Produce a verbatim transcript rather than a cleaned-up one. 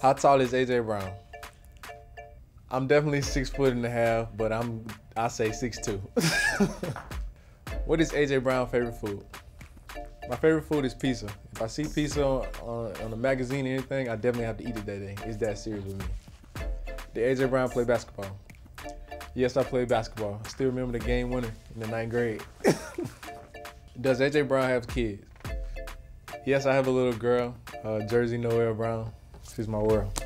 How tall is A J. Brown? I'm definitely six foot and a half, but I'm, I say six two. What is A J. Brown's favorite food? My favorite food is pizza. If I see pizza on, on, on a magazine or anything, I definitely have to eat it that day. It's that serious with me. Did A J. Brown play basketball? Yes, I played basketball. I still remember the game winner in the ninth grade. Does A J. Brown have kids? Yes, I have a little girl, uh, Jersey Noelle Brown. She's my world.